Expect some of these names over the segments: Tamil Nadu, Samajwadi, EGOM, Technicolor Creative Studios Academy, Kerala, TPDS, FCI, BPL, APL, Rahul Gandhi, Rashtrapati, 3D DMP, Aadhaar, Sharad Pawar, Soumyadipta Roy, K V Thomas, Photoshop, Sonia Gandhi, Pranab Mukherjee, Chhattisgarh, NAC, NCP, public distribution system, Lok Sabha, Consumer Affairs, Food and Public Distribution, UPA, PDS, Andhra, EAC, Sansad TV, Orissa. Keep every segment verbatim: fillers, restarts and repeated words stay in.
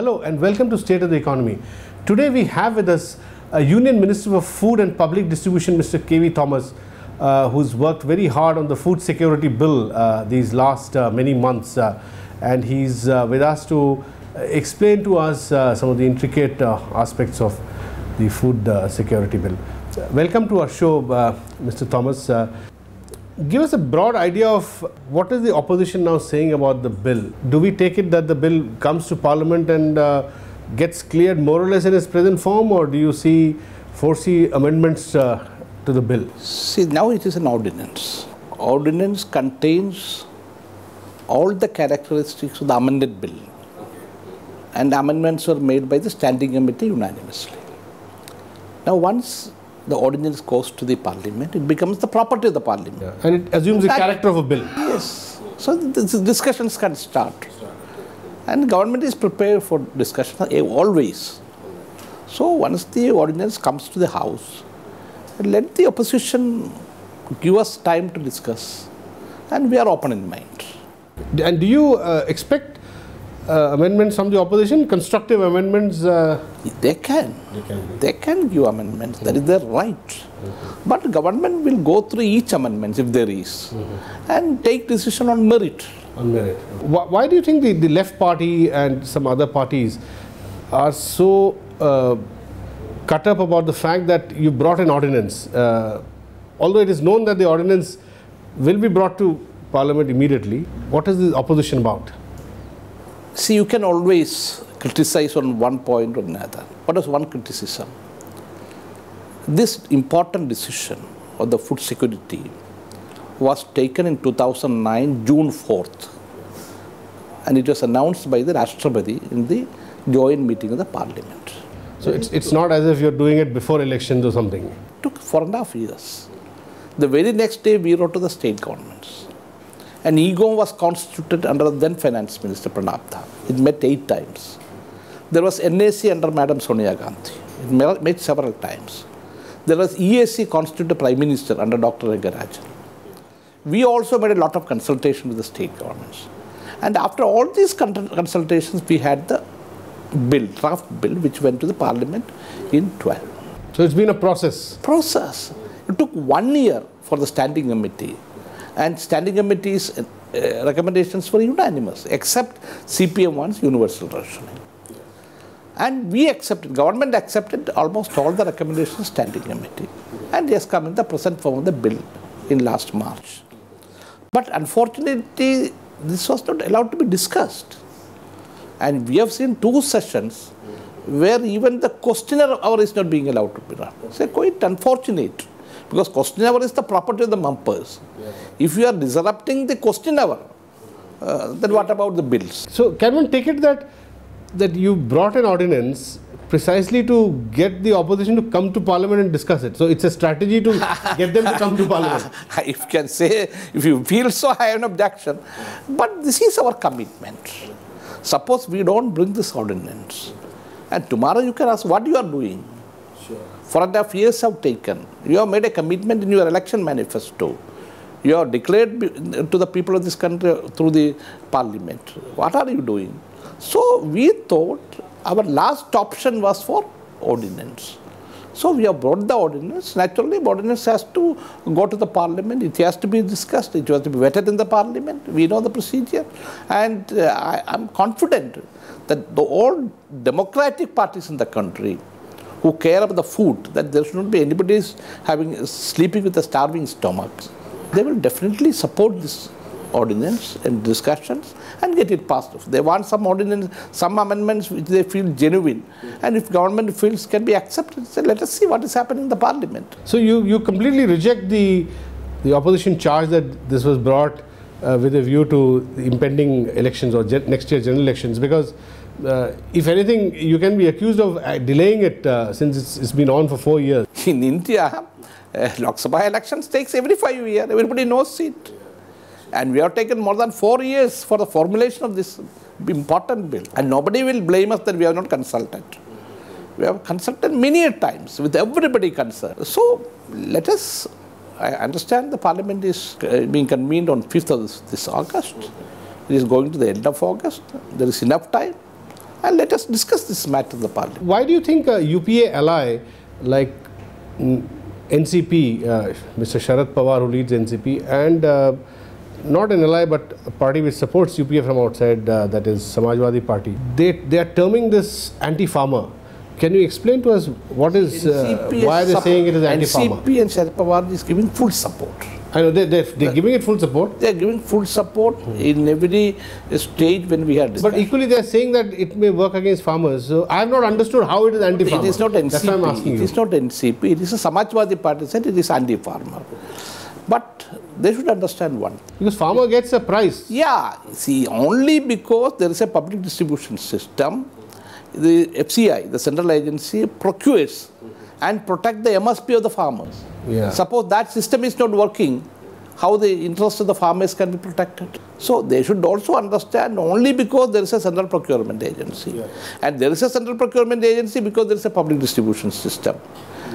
Hello and welcome to State of the Economy. Today we have with us a Union Minister for Food and Public Distribution, Mister K V Thomas, uh, who's worked very hard on the food security bill uh, these last uh, many months, uh, and he's uh, with us to explain to us uh, some of the intricate uh, aspects of the food uh, security bill. Uh, welcome to our show, uh, Mister Thomas. Uh, Give us a broad idea of what is the opposition now saying about the bill. Do we take it that the bill comes to Parliament and uh, gets cleared more or less in its present form, or do you see foresee amendments uh, to the bill? See, now it is an ordinance. Ordinance contains all the characteristics of the amended bill, and amendments were made by the Standing Committee unanimously. Now, once the ordinance goes to the Parliament, it becomes the property of the Parliament. Yeah. And it assumes that, the character of a bill. Yes. So the discussions can start. And government is prepared for discussion always. So once the ordinance comes to the House, let the opposition give us time to discuss. And we are open in mind. And do you uh, expect Uh, amendments from the opposition, constructive amendments? Uh... They can. They can, they can give amendments. Mm-hmm. That is their right. Mm-hmm. But government will go through each amendment if there is, mm-hmm, and take decision on merit. On merit. Why, why do you think the, the left party and some other parties are so uh, cut up about the fact that you brought an ordinance? Uh, although it is known that the ordinance will be brought to Parliament immediately, what is the opposition about? See, you can always criticize on one point or another. What is one criticism? This important decision of the food security was taken in two thousand nine, June fourth. And it was announced by the Rashtrapati in the joint meeting of the Parliament. So it's, it's not as if you're doing it before elections or something? It took four and a half years. The very next day, we wrote to the state governments. And EGOM was constituted under the then Finance Minister Pranab Mukherjee. It met eight times. There was N A C under Madam Sonia Gandhi. It met several times. There was E A C constituted Prime Minister under Doctor Rangarajan. We also made a lot of consultation with the state governments. And after all these consultations, we had the bill, draft bill, which went to the Parliament in twelve. So it's been a process? Process. It took one year for the Standing Committee. And Standing Committee's uh, recommendations were unanimous, except C P M one's universal rationing. And we accepted, government accepted almost all the recommendations of Standing Committee. And it has come in the present form of the bill in last March. But unfortunately, this was not allowed to be discussed. And we have seen two sessions where even the questioner hour is not being allowed to be run. It's quite unfortunate. Because question hour is the property of the members. Yes. If you are disrupting the question hour, uh, then what about the bills? So can one take it that that you brought an ordinance precisely to get the opposition to come to Parliament and discuss it? So it's a strategy to get them to come to Parliament. If you can say, if you feel so, I have an objection. But this is our commitment. Suppose we don't bring this ordinance, and tomorrow you can ask what you are doing. Four and a half years have taken. You have made a commitment in your election manifesto. You have declared to the people of this country through the Parliament. What are you doing? So we thought our last option was for ordinance. So we have brought the ordinance. Naturally, ordinance has to go to the Parliament. It has to be discussed. It has to be vetted in the Parliament. We know the procedure. And uh, I, I'm confident that the all democratic parties in the country who care about the food, that there should not be anybody having, sleeping with a starving stomach, they will definitely support this ordinance and discussions and get it passed off. They want some ordinance, some amendments which they feel genuine. And if government feels can be accepted, say, let us see what is happening in the Parliament. So you, you completely reject the, the opposition charge that this was brought uh, with a view to the impending elections or next year general elections, because Uh, if anything, you can be accused of uh, delaying it uh, since it's, it's been on for four years. In India, uh, Lok Sabha elections takes every five years. Everybody knows it. And we have taken more than four years for the formulation of this important bill. And nobody will blame us that we have not consulted. We have consulted many times with everybody concerned. So let us, I understand the Parliament is uh, being convened on fifth of this, this August. It is going to the end of August. There is enough time. and let us discuss this matter in the parliament. Why do you think a U P A ally like N C P, uh, Mister Sharad Pawar, who leads N C P, and uh, not an ally but a party which supports U P A from outside, uh, that is Samajwadi party, they, they are terming this anti-farmer. Can you explain to us what is, uh, why they are saying it is anti-farmer? N C P and Sharad Pawar is giving full support. I know, they, they, they're giving it full support. They're giving full support hmm. in every stage when we are discussing. But equally they're saying that it may work against farmers. So I have not understood how it is anti-farmer. It is not N C P. That's why I'm asking you. It is not N C P. It is a Samajwadi party said it is anti-farmer. But they should understand one thing. Because farmer gets a price. Yeah. See, only because there is a public distribution system, the F C I, the central agency, procures and protect the M S P of the farmers. Yeah. Suppose that system is not working, how the interests of the farmers can be protected. So they should also understand only because there is a central procurement agency. Yeah. And there is a central procurement agency because there is a public distribution system.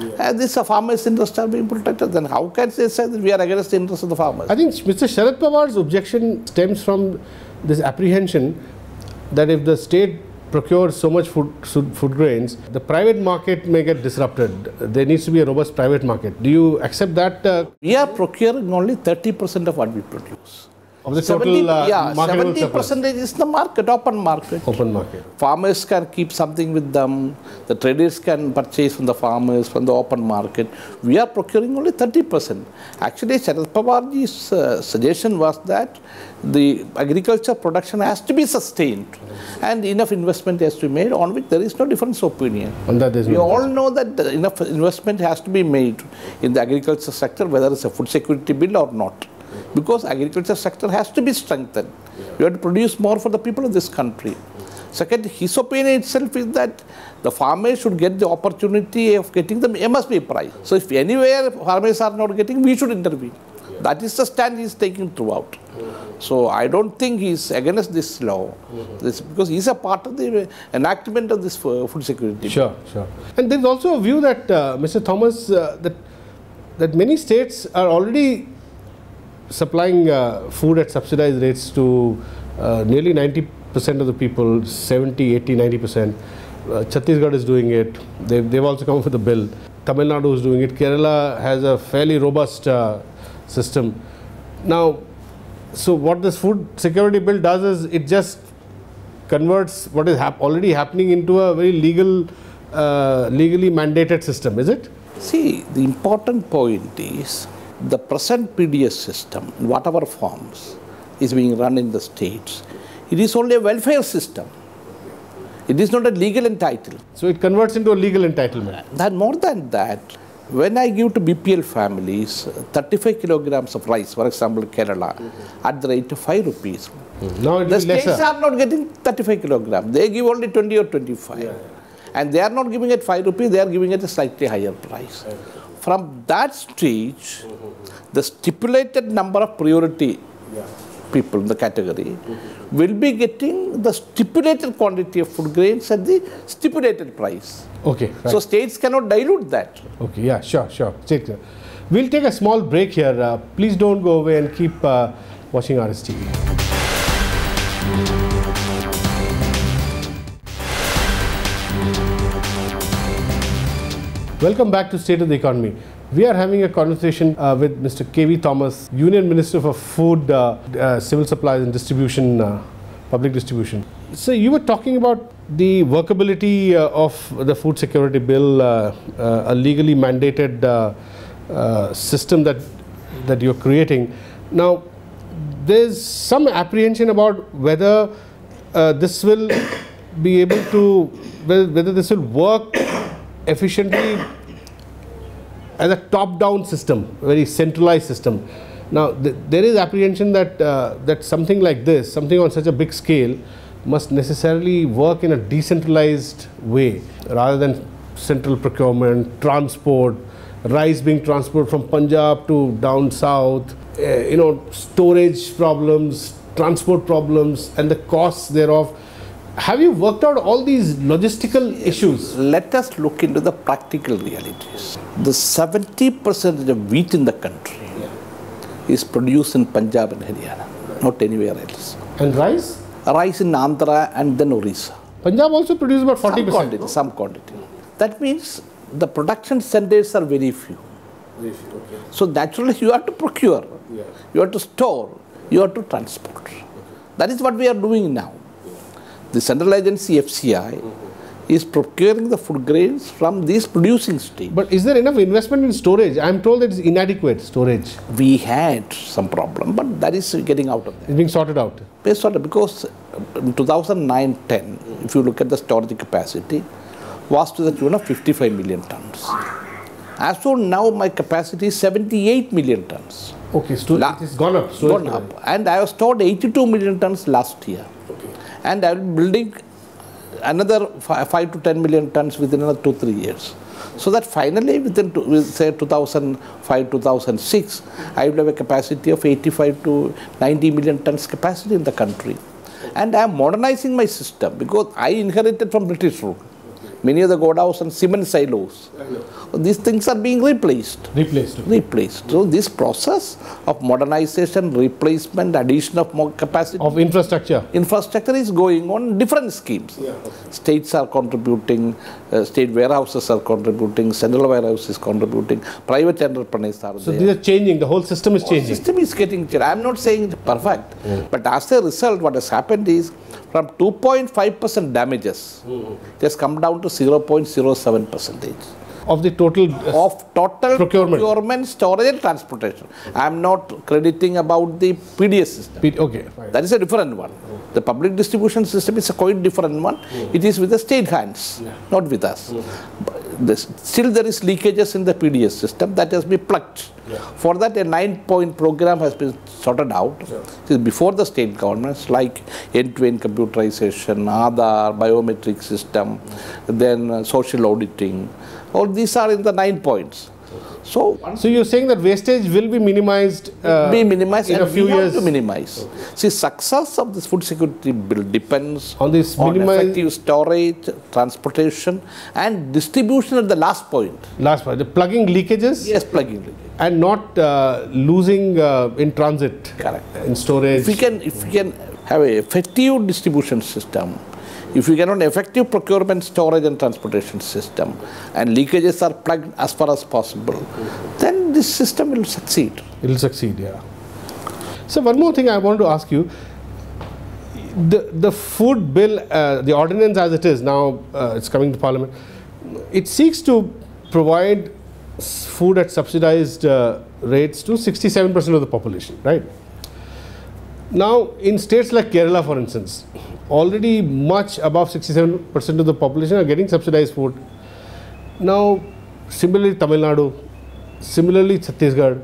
Yeah. And these farmers' interests are being protected. Then how can they say that we are against the interests of the farmers? I think Mister Sharad Pawar's objection stems from this apprehension that if the state procure so much food, food grains, the private market may get disrupted. There needs to be a robust private market. Do you accept that? Uh, we are procuring only thirty percent of what we produce. Of the total uh, yeah, seventy percent is the market, open market. Open market. Farmers can keep something with them. The traders can purchase from the farmers, from the open market. We are procuring only thirty percent. Actually, Sharad Pawarji's uh, suggestion was that the agriculture production has to be sustained and enough investment has to be made, on which there is no difference of opinion. And that is we all difference. Know that enough investment has to be made in the agriculture sector, whether it's a food security bill or not. Because agriculture sector has to be strengthened. Yeah. We have to produce more for the people of this country. Second, his opinion itself is that the farmers should get the opportunity of getting the M S P price. So if anywhere farmers are not getting, we should intervene. Yeah. That is the stand he is taking throughout. Mm-hmm. So I don't think he is against this law, mm-hmm. this, because he is a part of the enactment of this food security. Sure, sure. And there is also a view that uh, Mister Thomas, uh, that, that many states are already supplying uh, food at subsidized rates to uh, nearly ninety percent of the people, seventy, eighty, ninety percent. Uh, Chhattisgarh is doing it. They've, they've also come up with a bill. Tamil Nadu is doing it. Kerala has a fairly robust uh, system. Now, so what this food security bill does is it just converts what is hap already happening into a very legal, uh, legally mandated system, is it? See, the important point is the present P D S system, in whatever forms, is being run in the states. It is only a welfare system. It is not a legal entitlement. So it converts into a legal entitlement. Then more than that, when I give to B P L families thirty-five kilograms of rice, for example, Kerala, mm-hmm. at the rate of five rupees, mm-hmm. now the states lesser. Are not getting thirty-five kilograms. They give only twenty or twenty-five. Yeah. And they are not giving it five rupees, they are giving it a slightly higher price. Okay. From that stage, mm-hmm. the stipulated number of priority yeah. people in the category mm-hmm. will be getting the stipulated quantity of food grains at the stipulated price. Okay. Right. So states cannot dilute that. Okay. Yeah. Sure. Sure. We'll take a small break here. Uh, please don't go away and keep uh, watching R S T V. Welcome back to State of the Economy. We are having a conversation uh, with Mister K V Thomas, Union Minister for Food, uh, uh, Civil Supplies and Distribution, uh, Public Distribution. So you were talking about the workability uh, of the Food Security Bill, uh, uh, a legally mandated uh, uh, system that, that you're creating. Now, there's some apprehension about whether uh, this will be able to, whether, whether this will work efficiently as a top-down system, very centralized system. Now, th there is apprehension that uh, that something like this, something on such a big scale, must necessarily work in a decentralized way, rather than central procurement, transport, rice being transported from Punjab to down south, uh, you know, storage problems, transport problems, and the costs thereof. Have you worked out all these logistical issues? Let us look into the practical realities. The seventy percent of wheat in the country yeah. is produced in Punjab and Haryana, right. not anywhere else. And rice? Rice in Andhra and then Orissa. Punjab also produces about forty percent. Some quantity, no? some quantity. That means the production centers are very few. Very few, okay. So naturally you have to procure, yeah. you have to store, you have to transport. Okay. That is what we are doing now. Yeah. The central agency F C I mm-hmm. is procuring the food grains from these producing states. But is there enough investment in storage? I am told that it's inadequate storage. We had some problem, but that is getting out of that. It's being sorted out. It's sorted because in two thousand nine ten, mm-hmm. if you look at the storage capacity, was to the tune of fifty-five million tons. As so now my capacity is seventy-eight million tons. Okay, so La it has gone up. So gone up. And I have stored eighty-two million tons last year. Okay. And I will be building another five to ten million tons within another two to three years. So that finally within two, say two thousand five to two thousand six, I will have a capacity of eighty-five to ninety million tons capacity in the country. And I am modernizing my system because I inherited from British rule. Many of the godowns and cement silos. These things are being replaced. Replaced. Okay. Replaced. So this process of modernization, replacement, addition of more capacity. Of infrastructure. Infrastructure is going on different schemes. Yeah, okay. States are contributing, uh, state warehouses are contributing, central warehouses is contributing, private entrepreneurs are so there. So these are changing, the whole system is changing. The system is getting changed. I am not saying it's perfect. Mm. But as a result, what has happened is from two point five percent damages, mm. it has come down to zero point zero seven percentage of the total uh, of total procurement. procurement, storage and transportation. I am not crediting about the P D S system. P okay, fine. That is a different one. Okay. The public distribution system is a quite different one. Mm. It is with the state hands, yeah. not with us. Mm. This, still there is leakages in the P D S system that has been plucked. Yeah. For that a nine-point program has been sorted out. Yeah. It is before the state governments like end-to-end computerization, Aadhaar, biometric system, mm. then uh, social auditing. All these are in the nine points. So, so you're saying that wastage will be minimized, uh, be minimized in a few years? To minimize. Okay. See, success of this food security bill depends on this on effective storage, transportation and distribution at the last point. Last point. The plugging leakages? Yes, plugging leakages. And not uh, losing uh, in transit? Correct. In storage? If we can, if we can have an effective distribution system, if you get an effective procurement, storage and transportation system and leakages are plugged as far as possible, then this system will succeed. It will succeed, yeah. So one more thing I want to ask you. The, the food bill, uh, the ordinance as it is now, uh, it's coming to Parliament. It seeks to provide food at subsidized uh, rates to sixty-seven percent of the population, right? Now, in states like Kerala, for instance, already much above sixty-seven percent of the population are getting subsidized food. Now, similarly Tamil Nadu, similarly Chhattisgarh.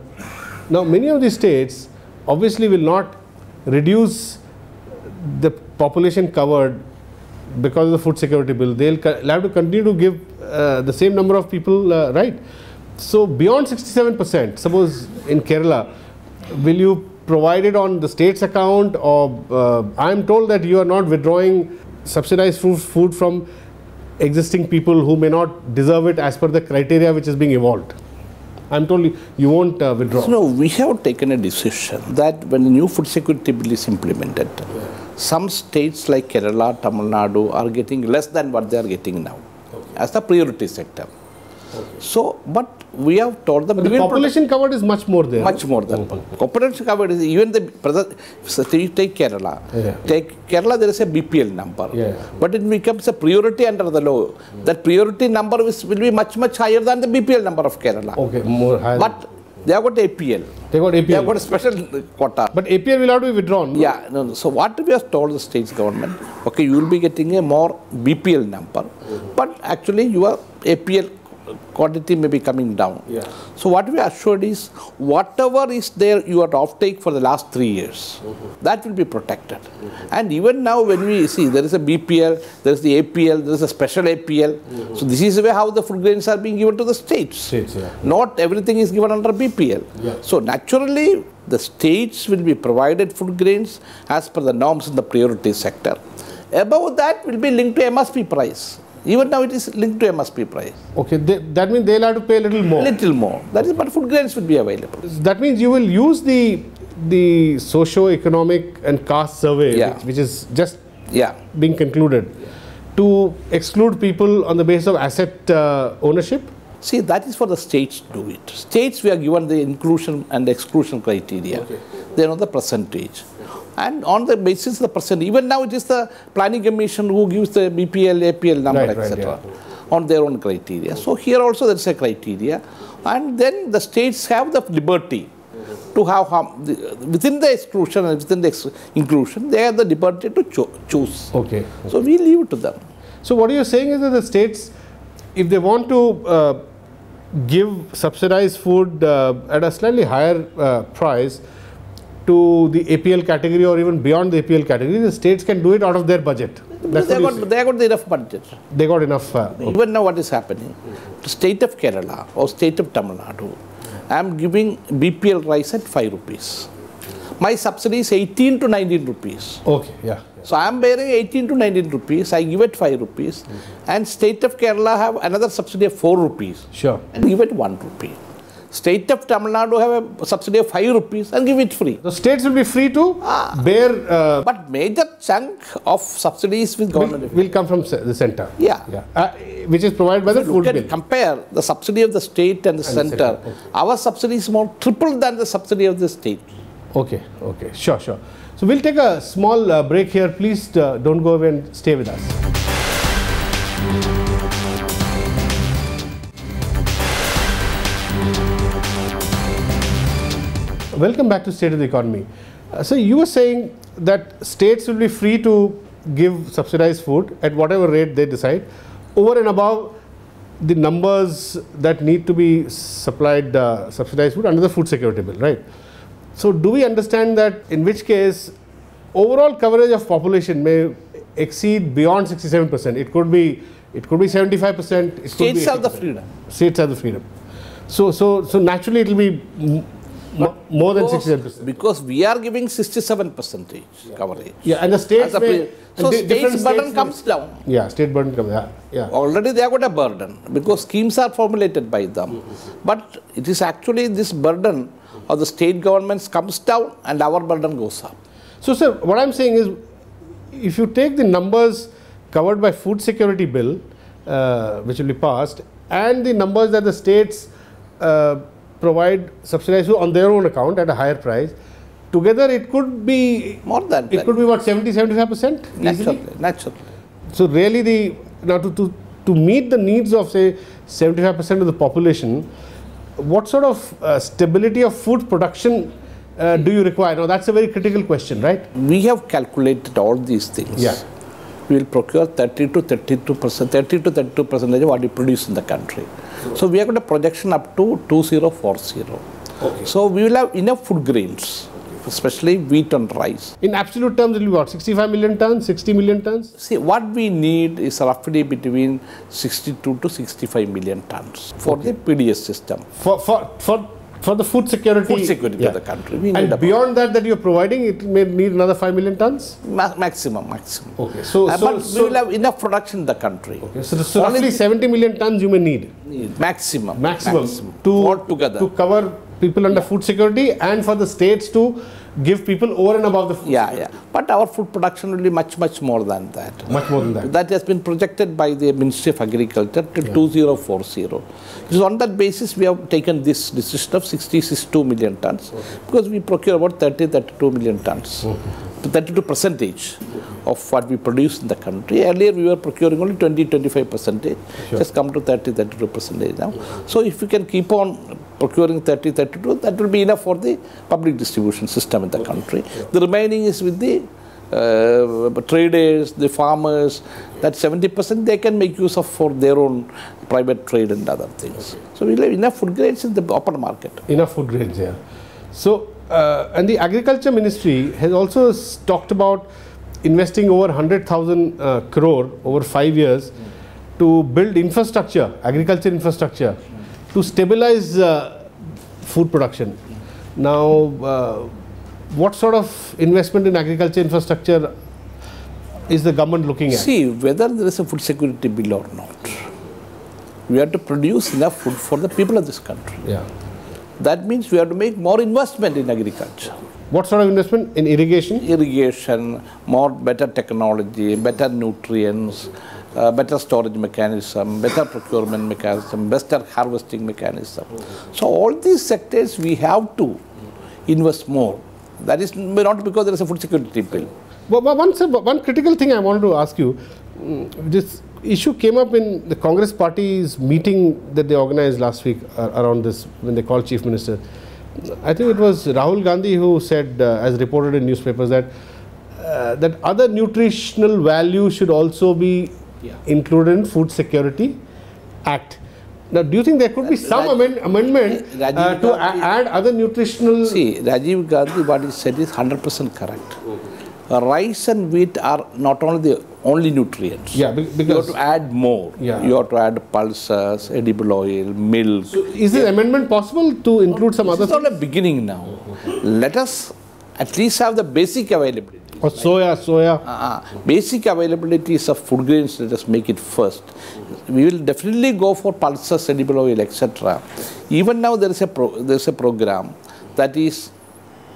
Now, many of these states obviously will not reduce the population covered because of the food security bill. They'll have to continue to give uh, the same number of people, uh, right? So, beyond sixty-seven percent, suppose in Kerala, will you provided on the state's account, or uh, I am told that you are not withdrawing subsidized food from existing people who may not deserve it as per the criteria which is being evolved. I am told you won't uh, withdraw. No, we have taken a decision that when the new food security bill is implemented, yeah. some states like Kerala, Tamil Nadu are getting less than what they are getting now okay. as the priority sector. Okay. So, but we have taught them. But the population covered is much more there. Much more than mm-hmm. population covered is even the present. So you take Kerala. Yeah. Take Kerala. There is a B P L number, yeah. but it becomes a priority under the law. Mm. That priority number is, will be much much higher than the B P L number of Kerala. Okay, more higher. But they have got A P L. They got A P L. They have got a special quota. But A P L will have to be withdrawn. No? Yeah. No, no. So what we have told the state's government, okay, you will be getting a more B P L number, mm-hmm. but actually your A P L quantity may be coming down. Yeah. So what we assured is whatever is there your offtake for the last three years, mm-hmm. that will be protected. Mm-hmm. And even now when we see there is a B P L, there is the A P L, there is a special A P L. Mm-hmm. So this is the way how the food grains are being given to the states. states yeah. Not everything is given under B P L. Yeah. So naturally the states will be provided food grains as per the norms in the priority sector. Above that will be linked to M S P price. Even now it is linked to M S P price. Okay, they, that means they'll have to pay a little more. Little more. That is, but food grains will be available. That means you will use the the socio-economic and caste survey, yeah. which, which is just yeah. being concluded, yeah. to to exclude people on the basis of asset uh, ownership? See, that is for the states to do it. States, we are given the inclusion and exclusion criteria. Okay. They know the percentage. And on the basis of the percent, even now it is the planning commission who gives the B P L, A P L number, right, et cetera. Right, yeah. On their own criteria. So here also there is a criteria. And then the states have the liberty to have, um, the, within the exclusion and within the ex inclusion, they have the liberty to cho choose. Okay. So we leave it to them. So what you're saying is that the states, if they want to uh, give subsidized food uh, at a slightly higher uh, price, to the A P L category or even beyond the A P L category, the states can do it out of their budget. That's they, got, they got enough budget. They got enough. Uh, okay. Even now what is happening, the state of Kerala or state of Tamil Nadu, I am giving B P L rice at five rupees. My subsidy is eighteen to nineteen rupees. Okay, yeah. So I am bearing eighteen to nineteen rupees, I give it five rupees. Mm-hmm. And state of Kerala have another subsidy of four rupees. Sure. And give it one rupee. State of Tamil Nadu have a subsidy of five rupees and give it free. The states will be free to ah, bear... Uh, but major chunk of subsidies with government... Will, will come from the centre. Yeah. yeah. Uh, which is provided by the food bill. You can compare the subsidy of the state and the and centre. The okay. Our subsidy is more triple than the subsidy of the state. Okay. Okay. Sure, sure. So we'll take a small uh, break here. Please uh, don't go away and stay with us. Welcome back to State of the Economy. Uh, so you were saying that states will be free to give subsidized food at whatever rate they decide, over and above the numbers that need to be supplied uh, subsidized food under the food security bill, right? So do we understand that, in which case overall coverage of population may exceed beyond sixty-seven percent? It could be, it could be seventy-five percent. It states have the freedom. States have the freedom. So so so naturally it will be. No, more than sixty-seven percent. Because we are giving sixty-seven percent yeah. coverage. Yeah, and the states may, so and state's burden states comes down. Yeah, state burden comes down. Yeah. Already they have got a burden because schemes are formulated by them. Mm-hmm. But it is actually this burden of the state governments comes down and our burden goes up. So, sir, what I'm saying is, if you take the numbers covered by food security bill, uh, which will be passed, and the numbers that the states uh, provide subsidized food on their own account at a higher price, together it could be more than it could be what, seventy to seventy-five percent naturally, naturally. So really the now to, to to meet the needs of say seventy-five percent of the population, what sort of uh, stability of food production uh, do you require? Now that's a very critical question, right? We have calculated all these things. Yeah. We will procure thirty to thirty-two percent, thirty to thirty-two percentage of what we produce in the country. Sure. So we have got a projection up to two thousand forty. Okay. So we will have enough food grains, especially wheat and rice. In absolute terms, it will be what, sixty-five million tons, sixty million tons? See, what we need is roughly between sixty-two to sixty-five million tons for okay. the P D S system. For for for. For the food security, food security yeah. of the country. We and beyond that that you are providing, it may need another five million tons? Ma maximum, maximum. Okay. So, uh, so, but so we will have enough production in the country. Okay. So, so roughly seventy million tons you may need? Need. Maximum. Maximum. Maximum. To, altogether. To cover people under yeah. food security and for the states to give people over and above the food yeah, security. Yeah. But our food production will be much, much more than that. Much more than that. That has been projected by the Ministry of Agriculture till yeah. two thousand forty. So on that basis, we have taken this decision of sixty-two million tons okay. because we procure about thirty to thirty-two million tons. Okay. thirty-two percentage of what we produce in the country. Earlier we were procuring only twenty to twenty-five percentage, sure. just come to thirty to thirty-two percentage now. So if we can keep on procuring thirty to thirty-two, that will be enough for the public distribution system in the country. Sure. The remaining is with the uh, traders, the farmers, that seventy percent they can make use of for their own private trade and other things. Okay. So we have enough food grains in the open market. Enough food grains, yeah. So. Uh, and the Agriculture Ministry has also talked about investing over one hundred thousand uh, crore over five years mm. to build infrastructure, agriculture infrastructure, mm. to stabilize uh, food production. Mm. Now, uh, what sort of investment in agriculture infrastructure is the government looking at? See, whether there is a food security bill or not, we have to produce enough food for the people of this country. Yeah. That means we have to make more investment in agriculture. What sort of investment? In irrigation? Irrigation, more better technology, better nutrients, Uh, better storage mechanism, better procurement mechanism, better harvesting mechanism. So all these sectors we have to invest more. That is not because there is a food security bill. Well, one, one critical thing I wanted to ask you, this issue came up in the Congress party's meeting that they organized last week around this, when they called Chief Minister. I think it was Rahul Gandhi who said, uh, as reported in newspapers, that, uh, that other nutritional value should also be Yeah. included in Food Security Act. Now, do you think there could be some Raj amend amendment uh, to add other nutritional... See, Rajiv Gandhi, what he said is one hundred percent correct. Uh, rice and wheat are not only the only nutrients. Yeah, because you have to add more. Yeah. You have to add pulses, edible oil, milk. So, is this yeah. amendment possible to include no, some other... It's not a beginning now. Let us at least have the basic availability. Or soya, soya. Uh, basic availabilities of food grains, let us make it first. We will definitely go for pulses, edible oil, et cetera. Even now there is a pro, there is a program that is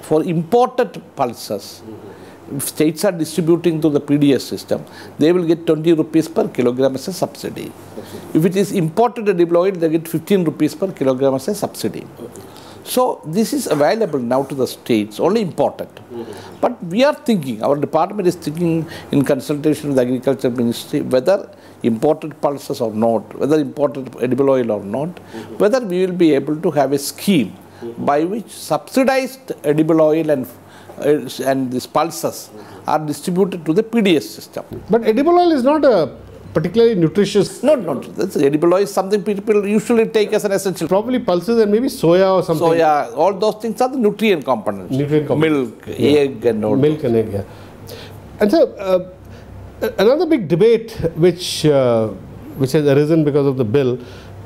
for imported pulses. If states are distributing to the P D S system, they will get twenty rupees per kilogram as a subsidy. If it is imported edible oil, they get fifteen rupees per kilogram as a subsidy. So, this is available now to the states, only important. Mm-hmm. But we are thinking, our department is thinking in consultation with the Agriculture Ministry, whether imported pulses or not, whether imported edible oil or not, mm-hmm. whether we will be able to have a scheme mm-hmm. by which subsidized edible oil and uh, and these pulses mm-hmm. are distributed to the P D S system. But edible oil is not a particularly nutritious. No, no, that's edible oil is something people usually take as an essential. Probably pulses and maybe soya or something. Soya, all those things are the nutrient components. Nutrient components. Milk, yeah. egg and all. Milk those. and egg, yeah. And so, uh, another big debate which, uh, which has arisen because of the bill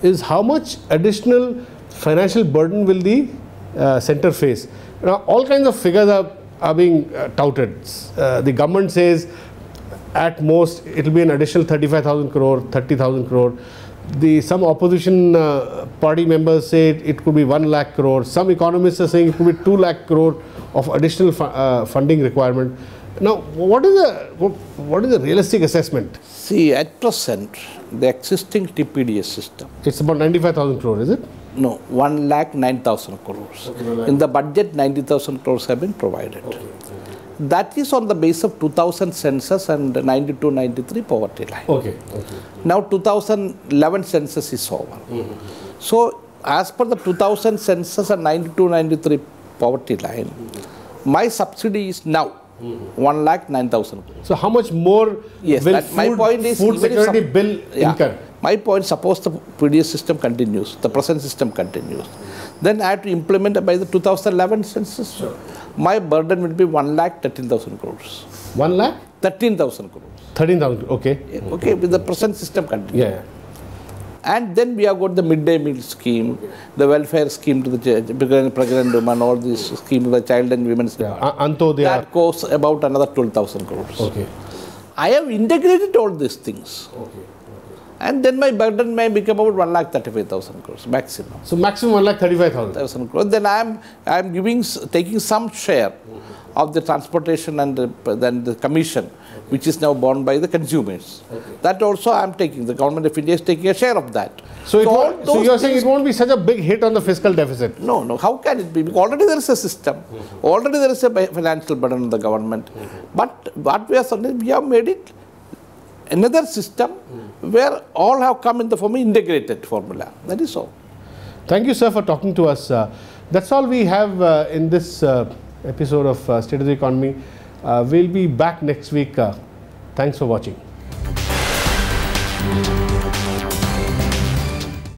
is how much additional financial burden will the uh, centre face. Now, all kinds of figures are, are being uh, touted. Uh, the government says, at most, it will be an additional thirty-five thousand crore, thirty thousand crore. The, some opposition uh, party members say it, it could be one lakh crore. Some economists are saying it could be two lakh crore of additional fu uh, funding requirement. Now, what is, the, what, what is the realistic assessment? See, at present, the existing T P D S system. It's about ninety-five thousand crore, is it? No, one lakh nine thousand crores. Okay, in the budget, ninety thousand crores have been provided. Okay. That is on the base of two thousand census and ninety-two ninety-three poverty line. Okay. Okay. Now two thousand eleven census is over. Mm-hmm. So as per the two thousand census and ninety-two ninety-three poverty line, mm-hmm. my subsidy is now mm-hmm. one lakh nine thousand. So how much more yes, will food, my point is food security bill yeah, incur? My point, suppose the P D S system continues, the present system continues, then I have to implement it by the two thousand eleven census. Sure. My burden will be one lakh thirteen thousand crores. one lakh? thirteen thousand crores. thirteen thousand, okay. Yeah, okay, with the present system continues. Yeah, yeah. And then we have got the midday meal scheme, okay. the welfare scheme to the pregnant, pregnant women, all these schemes to the child and women's. Yeah. Uh, that costs about another twelve thousand crores. Okay. I have integrated all these things. Okay. And then my burden may become about one lakh thirty-five thousand crores maximum. So maximum one lakh thirty-five thousand crores. Then I am I am giving taking some share okay. of the transportation and the, then the commission, okay. which is now borne by the consumers. Okay. That also I am taking. The government of India is taking a share of that. So, so, it so you are saying it won't be such a big hit on the fiscal deficit? No, no. How can it be? Because already there is a system. Mm-hmm. Already there is a financial burden on the government. Mm-hmm. But what we are saying, we have made it another system mm. where all have come in the form of integrated formula. That is all. Thank you, sir, for talking to us. Uh, that's all we have uh, in this uh, episode of uh, State of the Economy. Uh, we'll be back next week. Uh, thanks for watching.